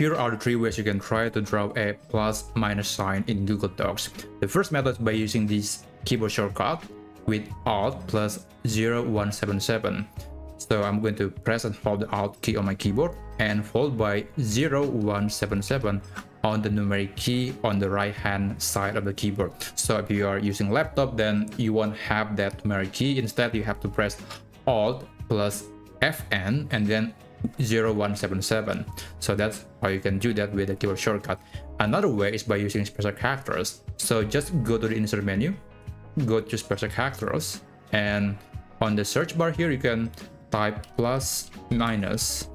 Here are the three ways you can try to draw a plus minus sign in Google Docs. The first method is by using this keyboard shortcut with Alt plus 0177. So I'm going to press and hold the Alt key on my keyboard and followed by 0177 on the numeric key on the right hand side of the keyboard. So if you are using laptop, then you won't have that numeric key. Instead, you have to press Alt plus Fn and then 0177. So that's how you can do that with the keyboard shortcut. Another way is by using special characters. So just go to the insert menu, go to special characters, and on the search bar here you can type plus minus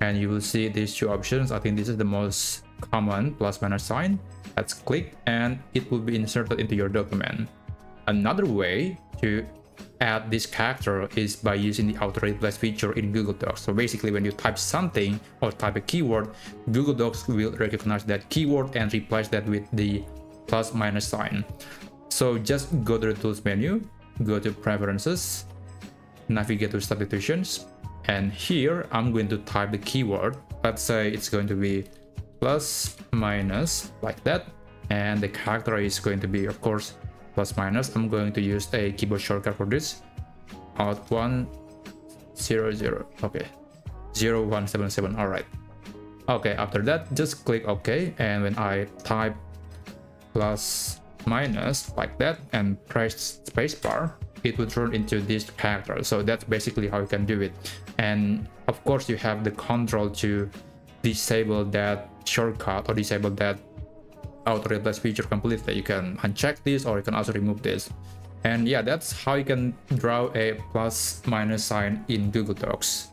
and you will see these two options. I think this is the most common plus minus sign. Let's click and it will be inserted into your document. Another way to add this character is by using the auto replace feature in Google Docs. So basically when you type something or type a keyword, Google Docs will recognize that keyword and replace that with the plus minus sign. So just go to the tools menu, go to preferences, navigate to substitutions, and here I'm going to type the keyword. Let's say it's going to be plus minus like that, and the character is going to be, of course, plus minus. I'm going to use a keyboard shortcut for this, Alt 100, okay, 0177. All right, okay, after that just click OK, and when I type plus minus like that and press spacebar, it will turn into this character. So that's basically how you can do it. And of course you have the control to disable that shortcut or disable that auto replace feature completely. You can uncheck this or you can also remove this. And yeah, that's how you can draw a plus minus sign in Google Docs.